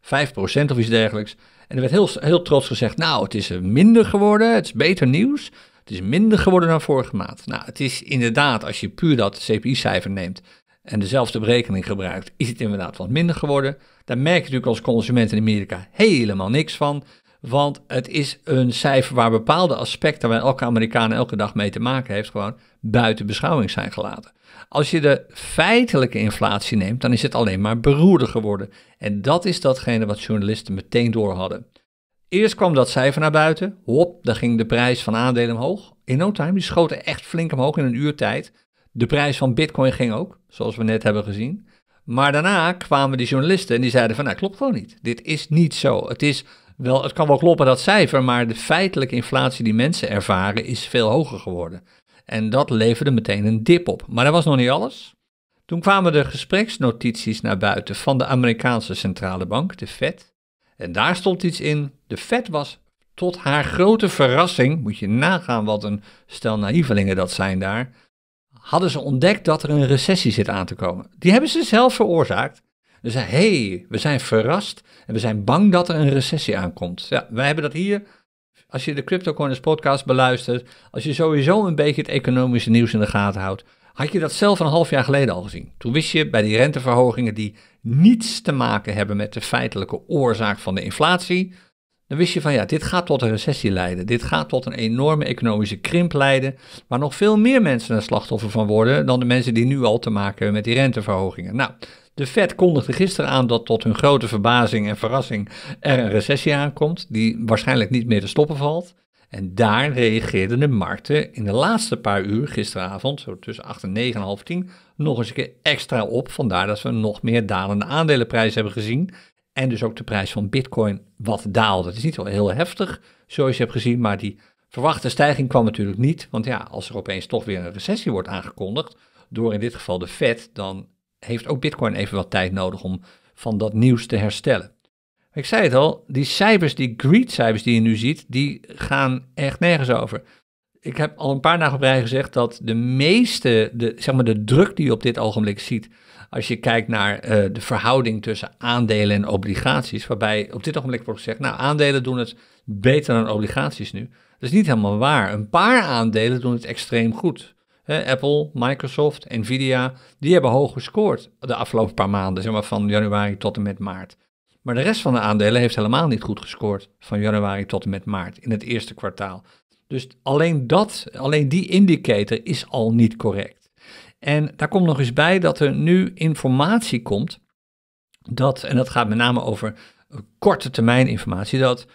vijf procent of iets dergelijks. En er werd heel, heel trots gezegd, nou het is minder geworden, het is beter nieuws. Het is minder geworden dan vorige maand. Nou, het is inderdaad, als je puur dat C P I-cijfer neemt en dezelfde berekening gebruikt, is het inderdaad wat minder geworden. Daar merk je natuurlijk als consument in Amerika helemaal niks van. Want het is een cijfer waar bepaalde aspecten waar elke Amerikaan elke dag mee te maken heeft, gewoon buiten beschouwing zijn gelaten. Als je de feitelijke inflatie neemt, dan is het alleen maar beroerder geworden. En dat is datgene wat journalisten meteen door hadden. Eerst kwam dat cijfer naar buiten. Hop, daar ging de prijs van aandelen omhoog. In no time, die schoten echt flink omhoog in een uur tijd. De prijs van bitcoin ging ook, zoals we net hebben gezien. Maar daarna kwamen die journalisten en die zeiden van, nou klopt gewoon niet. Dit is niet zo. Het is wel, het kan wel kloppen dat cijfer, maar de feitelijke inflatie die mensen ervaren is veel hoger geworden. En dat leverde meteen een dip op. Maar dat was nog niet alles. Toen kwamen de gespreksnotities naar buiten van de Amerikaanse centrale bank, de Fed. En daar stond iets in. De Fed was tot haar grote verrassing, moet je nagaan wat een stel naïvelingen dat zijn daar, hadden ze ontdekt dat er een recessie zit aan te komen. Die hebben ze zelf veroorzaakt. Ze zeiden, hé, hey, we zijn verrast en we zijn bang dat er een recessie aankomt. Ja, wij hebben dat hier, als je de CryptoCoiners podcast beluistert, als je sowieso een beetje het economische nieuws in de gaten houdt, had je dat zelf een half jaar geleden al gezien. Toen wist je bij die renteverhogingen die niets te maken hebben met de feitelijke oorzaak van de inflatie, dan wist je van ja, dit gaat tot een recessie leiden. Dit gaat tot een enorme economische krimp leiden, waar nog veel meer mensen een slachtoffer van worden dan de mensen die nu al te maken hebben met die renteverhogingen. Nou, de Fed kondigde gisteren aan dat tot hun grote verbazing en verrassing er een recessie aankomt, die waarschijnlijk niet meer te stoppen valt. En daar reageerden de markten in de laatste paar uur gisteravond, zo tussen acht en negen en half tien, nog eens een keer extra op. Vandaar dat we nog meer dalende aandelenprijzen hebben gezien. En dus ook de prijs van Bitcoin wat daalde. Het is niet wel heel heftig, zoals je hebt gezien, maar die verwachte stijging kwam natuurlijk niet. Want ja, als er opeens toch weer een recessie wordt aangekondigd, door in dit geval de Fed, dan heeft ook Bitcoin even wat tijd nodig om van dat nieuws te herstellen. Ik zei het al, die cijfers, die greed-cijfers die je nu ziet, die gaan echt nergens over. Ik heb al een paar dagen op rij gezegd dat de meeste, de, zeg maar de druk die je op dit ogenblik ziet, als je kijkt naar uh, de verhouding tussen aandelen en obligaties, waarbij op dit ogenblik wordt gezegd, nou, aandelen doen het beter dan obligaties nu. Dat is niet helemaal waar. Een paar aandelen doen het extreem goed. He, Apple, Microsoft, Nvidia, die hebben hoog gescoord de afgelopen paar maanden, zeg maar van januari tot en met maart. Maar de rest van de aandelen heeft helemaal niet goed gescoord van januari tot en met maart in het eerste kwartaal. Dus alleen dat, alleen die indicator is al niet correct. En daar komt nog eens bij dat er nu informatie komt, dat, en dat gaat met name over korte termijn informatie, dat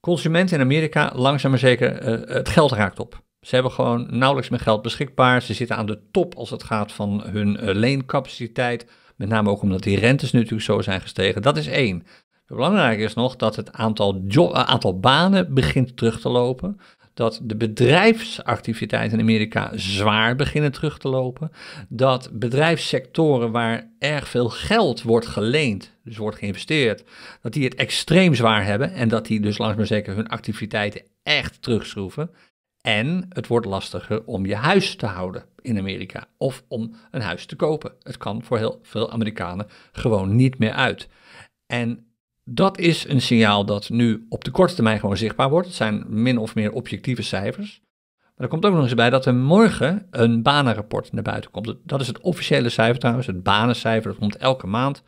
consumenten in Amerika langzaam maar zeker uh, het geld raakt op. Ze hebben gewoon nauwelijks meer geld beschikbaar. Ze zitten aan de top als het gaat van hun uh, leencapaciteit. Met name ook omdat die rentes nu natuurlijk zo zijn gestegen. Dat is één. Belangrijk is nog dat het aantal, job, uh, aantal banen begint terug te lopen. Dat de bedrijfsactiviteiten in Amerika zwaar beginnen terug te lopen. Dat bedrijfssectoren waar erg veel geld wordt geleend, dus wordt geïnvesteerd, dat die het extreem zwaar hebben. En dat die dus langzaam maar zeker hun activiteiten echt terugschroeven. En het wordt lastiger om je huis te houden in Amerika of om een huis te kopen. Het kan voor heel veel Amerikanen gewoon niet meer uit. En dat is een signaal dat nu op de korte termijn gewoon zichtbaar wordt. Het zijn min of meer objectieve cijfers. Maar er komt ook nog eens bij dat er morgen een banenrapport naar buiten komt. Dat is het officiële cijfer trouwens, het banencijfer, dat komt elke maand.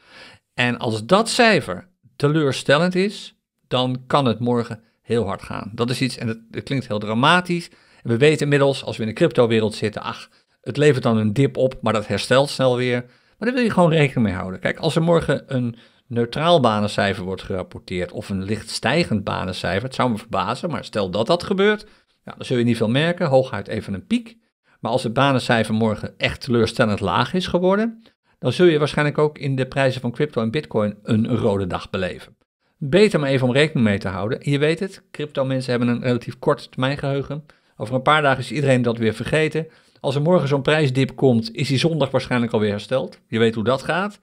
En als dat cijfer teleurstellend is, dan kan het morgen heel hard gaan. Dat is iets, en het, het klinkt heel dramatisch. En we weten inmiddels, als we in de cryptowereld zitten, ach, het levert dan een dip op, maar dat herstelt snel weer. Maar daar wil je gewoon rekening mee houden. Kijk, als er morgen een neutraal banencijfer wordt gerapporteerd, of een licht stijgend banencijfer, het zou me verbazen, maar stel dat dat gebeurt, ja, dan zul je niet veel merken, hooguit even een piek. Maar als het banencijfer morgen echt teleurstellend laag is geworden, dan zul je waarschijnlijk ook in de prijzen van crypto en Bitcoin een rode dag beleven. Beter maar even om rekening mee te houden. En je weet het, crypto mensen hebben een relatief kort termijngeheugen. Over een paar dagen is iedereen dat weer vergeten. Als er morgen zo'n prijsdip komt, is die zondag waarschijnlijk alweer hersteld. Je weet hoe dat gaat.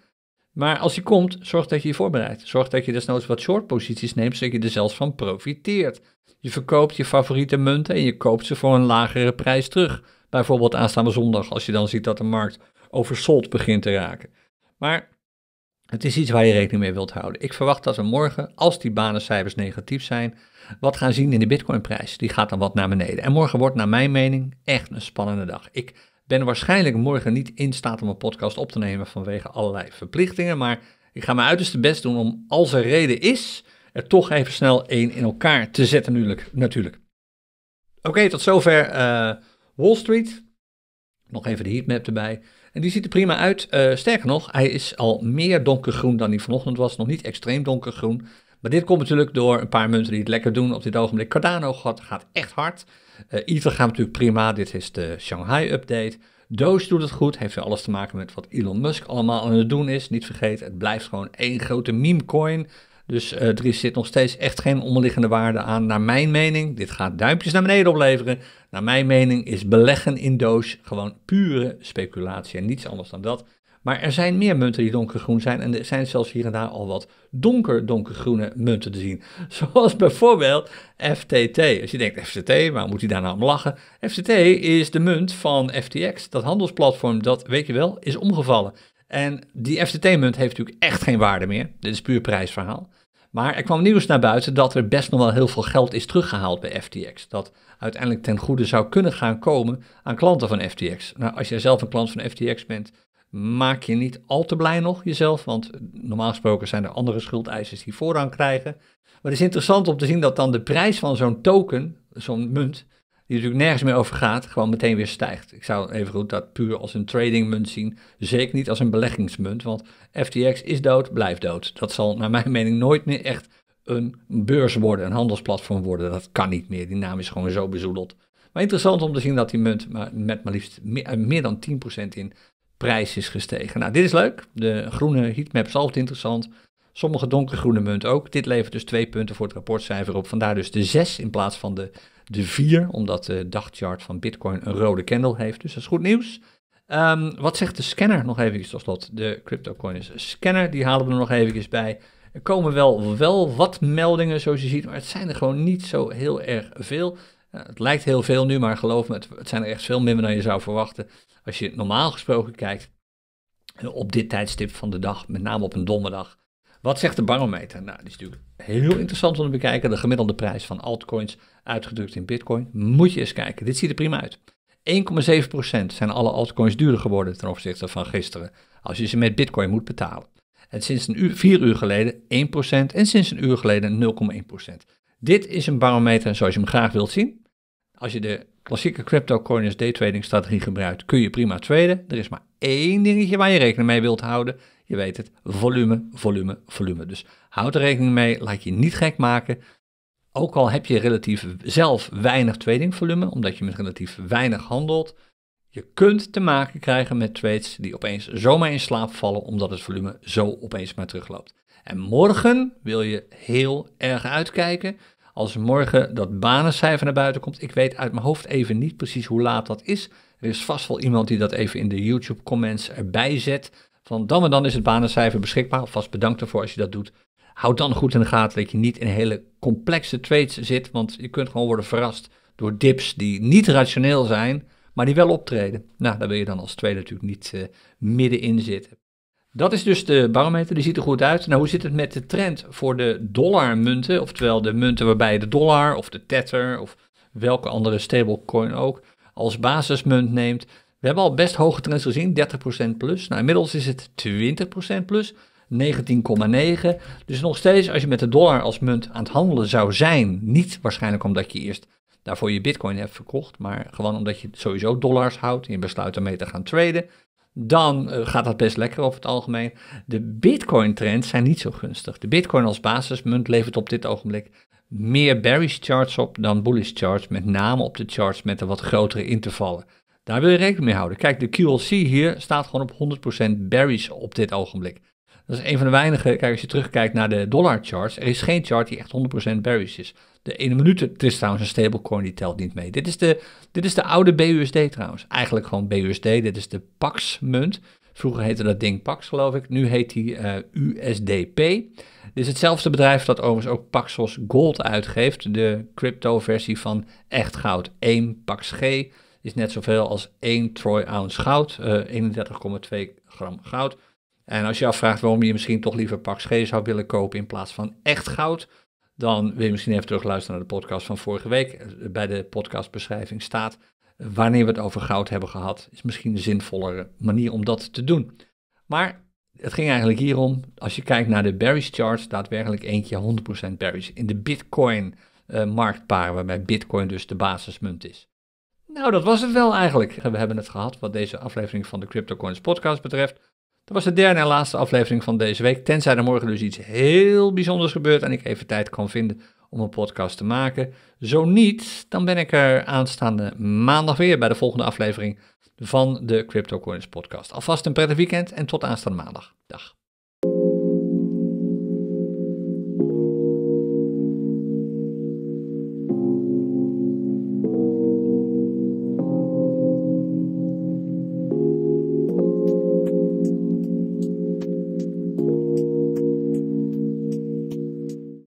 Maar als die komt, zorg dat je je voorbereidt. Zorg dat je desnoods wat shortposities neemt, zodat je er zelfs van profiteert. Je verkoopt je favoriete munten en je koopt ze voor een lagere prijs terug. Bijvoorbeeld aanstaande zondag, als je dan ziet dat de markt oversold begint te raken. Maar het is iets waar je rekening mee wilt houden. Ik verwacht dat we morgen, als die banencijfers negatief zijn, wat gaan zien in de Bitcoinprijs. Die gaat dan wat naar beneden. En morgen wordt, naar mijn mening, echt een spannende dag. Ik ben waarschijnlijk morgen niet in staat om een podcast op te nemen vanwege allerlei verplichtingen. Maar ik ga mijn uiterste best doen om, als er reden is, er toch even snel één in elkaar te zetten natuurlijk. Oké, okay, tot zover uh, Wall Street. Nog even de heatmap erbij. En die ziet er prima uit. Uh, sterker nog, hij is al meer donkergroen dan die vanochtend was. Nog niet extreem donkergroen. Maar dit komt natuurlijk door een paar munten die het lekker doen op dit ogenblik. Cardano gaat, gaat echt hard. Uh, Ether gaat natuurlijk prima. Dit is de Shanghai update. Doge doet het goed. Heeft weer alles te maken met wat Elon Musk allemaal aan het doen is. Niet vergeten, het blijft gewoon één grote meme coin. Dus uh, er zit nog steeds echt geen onderliggende waarde aan. Naar mijn mening, dit gaat duimpjes naar beneden opleveren. Naar mijn mening is beleggen in Doge gewoon pure speculatie en niets anders dan dat. Maar er zijn meer munten die donkergroen zijn en er zijn zelfs hier en daar al wat donker donkergroene munten te zien. Zoals bijvoorbeeld F T T. Als je denkt, F T T, waar moet hij daar nou om lachen? F T T is de munt van F T X, dat handelsplatform dat, weet je wel, is omgevallen. En die F T T-munt heeft natuurlijk echt geen waarde meer. Dit is puur prijsverhaal. Maar er kwam nieuws naar buiten dat er best nog wel heel veel geld is teruggehaald bij F T X. Dat uiteindelijk ten goede zou kunnen gaan komen aan klanten van F T X. Nou, als jij zelf een klant van F T X bent, maak je niet al te blij nog jezelf. Want normaal gesproken zijn er andere schuldeisers die voorrang krijgen. Maar het is interessant om te zien dat dan de prijs van zo'n token, zo'n munt, die natuurlijk nergens meer over gaat, gewoon meteen weer stijgt. Ik zou even goed dat puur als een tradingmunt zien, zeker niet als een beleggingsmunt, want F T X is dood, blijft dood. Dat zal naar mijn mening nooit meer echt een beurs worden, een handelsplatform worden. Dat kan niet meer, die naam is gewoon zo bezoedeld. Maar interessant om te zien dat die munt met maar liefst meer dan tien procent in prijs is gestegen. Nou, dit is leuk. De groene heatmap is altijd interessant. Sommige donkergroene munt ook. Dit levert dus twee punten voor het rapportcijfer op. Vandaar dus de zes in plaats van de, de vier. Omdat de dagchart van Bitcoin een rode candle heeft. Dus dat is goed nieuws. Um, wat zegt de scanner? Nog even tot slot. De CryptoCoiners Scanner. Die halen we er nog even bij. Er komen wel, wel wat meldingen zoals je ziet. Maar het zijn er gewoon niet zo heel erg veel. Uh, het lijkt heel veel nu. Maar geloof me, het, het zijn er echt veel minder dan je zou verwachten. Als je normaal gesproken kijkt. Uh, op dit tijdstip van de dag. Met name op een donderdag. Wat zegt de barometer? Nou, die is natuurlijk heel interessant om te bekijken. De gemiddelde prijs van altcoins uitgedrukt in Bitcoin. Moet je eens kijken. Dit ziet er prima uit. één komma zeven procent zijn alle altcoins duurder geworden ten opzichte van gisteren. Als je ze met Bitcoin moet betalen. En sinds een uur, vier uur geleden één procent en sinds een uur geleden nul komma één procent. Dit is een barometer zoals je hem graag wilt zien. Als je de klassieke CryptoCoiners Day Trading strategie gebruikt, kun je prima traden. Er is maar één dingetje waar je rekening mee wilt houden. Je weet het, volume, volume, volume. Dus houd er rekening mee, laat je niet gek maken. Ook al heb je relatief zelf weinig tradingvolume, omdat je met relatief weinig handelt. Je kunt te maken krijgen met trades die opeens zomaar in slaap vallen, omdat het volume zo opeens maar terugloopt. En morgen wil je heel erg uitkijken. Als morgen dat banencijfer naar buiten komt, ik weet uit mijn hoofd even niet precies hoe laat dat is. Er is vast wel iemand die dat even in de YouTube comments erbij zet. Van dan en dan is het banencijfer beschikbaar. Alvast bedankt ervoor als je dat doet. Houd dan goed in de gaten dat je niet in hele complexe trades zit. Want je kunt gewoon worden verrast door dips die niet rationeel zijn, maar die wel optreden. Nou, daar wil je dan als trader natuurlijk niet uh, middenin zitten. Dat is dus de barometer, die ziet er goed uit. Nou, hoe zit het met de trend voor de dollarmunten? Oftewel de munten waarbij de dollar of de tether of welke andere stablecoin ook als basismunt neemt. We hebben al best hoge trends gezien, dertig procent plus. Nou, inmiddels is het twintig procent plus, negentien komma negen. Dus nog steeds, als je met de dollar als munt aan het handelen zou zijn, niet waarschijnlijk omdat je eerst daarvoor je bitcoin hebt verkocht, maar gewoon omdat je sowieso dollars houdt en je besluit ermee te gaan traden, dan uh, gaat dat best lekker over het algemeen. De bitcoin trends zijn niet zo gunstig. De bitcoin als basismunt levert op dit ogenblik meer bearish charts op dan bullish charts, met name op de charts met de wat grotere intervallen. Daar wil je rekening mee houden. Kijk, de Q L C hier staat gewoon op honderd procent bearish op dit ogenblik. Dat is een van de weinige, kijk als je terugkijkt naar de dollar charts, er is geen chart die echt honderd procent bearish is. De ene minuut, het is trouwens een stablecoin, die telt niet mee. Dit is de, dit is de oude B U S D trouwens. Eigenlijk gewoon B U S D, dit is de Pax munt. Vroeger heette dat ding Pax geloof ik, nu heet die uh, U S D P. Dit is hetzelfde bedrijf dat overigens ook Paxos Gold uitgeeft, de crypto versie van echt goud. één Pax G is net zoveel als één troy ounce goud, uh, eenendertig komma twee gram goud. En als je afvraagt waarom je misschien toch liever Pax G zou willen kopen in plaats van echt goud, dan wil je misschien even terugluisteren naar de podcast van vorige week. Bij de podcastbeschrijving staat wanneer we het over goud hebben gehad, is misschien een zinvollere manier om dat te doen. Maar het ging eigenlijk hierom, als je kijkt naar de bearish charts, daadwerkelijk eentje honderd procent bearish in de Bitcoin uh, marktparen, waarbij Bitcoin dus de basismunt is. Nou, dat was het wel eigenlijk. We hebben het gehad wat deze aflevering van de CryptoCoiners podcast betreft. Dat was de derde en laatste aflevering van deze week. Tenzij er morgen dus iets heel bijzonders gebeurt en ik even tijd kan vinden om een podcast te maken. Zo niet, dan ben ik er aanstaande maandag weer bij de volgende aflevering van de CryptoCoiners podcast. Alvast een prettig weekend en tot aanstaande maandag. Dag.